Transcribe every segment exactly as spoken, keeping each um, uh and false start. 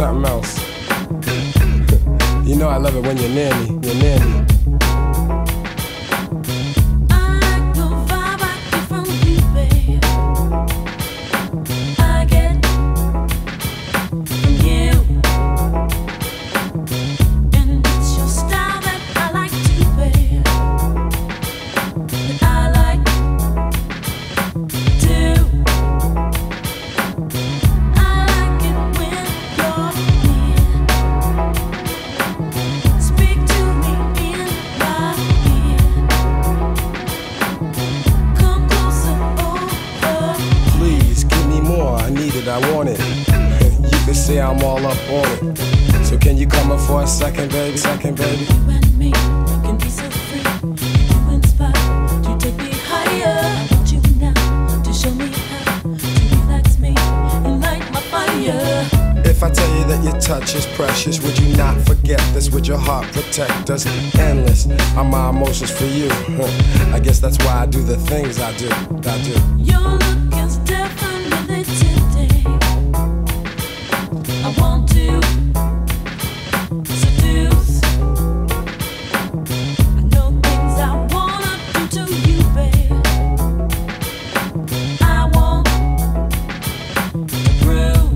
something else. You know I love it when you're near me, you're near me. I want it. You can see I'm all up on it. So can you come up for a second, baby? Second, baby. You and me, you can be so free. You inspire, you take me higher. I want you now to show me how to relax me and light my fire. If I tell you that your touch is precious, would you not forget this? Would your heart protect us? Endless are my emotions for you. I guess that's why I do the things I do. I do. Your look is definitely tempting. I want to seduce. I know things I wanna do to you, babe. I want to prove.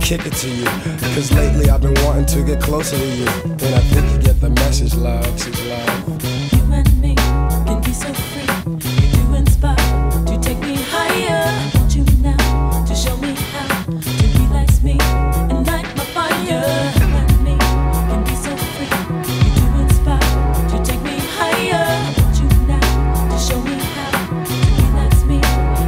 Kick it to you, cause lately I've been wanting to get closer to you, and I think you get the message, love, message, love. You and me can be so free, you do inspire, to take me higher. I want you now to show me how to relax me and light my fire. You and me can be so free, you do inspire, to take me higher. I want you now to show me how to relax me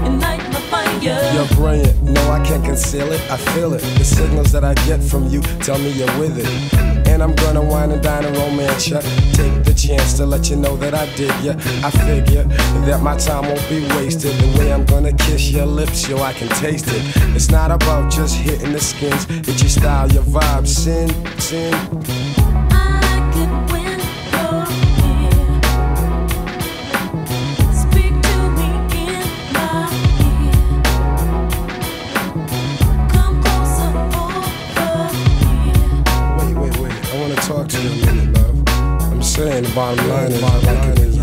and light my fire. You're brilliant. No, I can't conceal it, I feel it. The signals that I get from you tell me you're with it. And I'm gonna wine and dine and romance ya. Take the chance to let you know that I dig ya. I figure that my time won't be wasted. The way I'm gonna kiss your lips, yo, I can taste it. It's not about just hitting the skins, it's your style, your vibe, sin, sin. Talk to you a minute, love. I'm saying the bottom line is,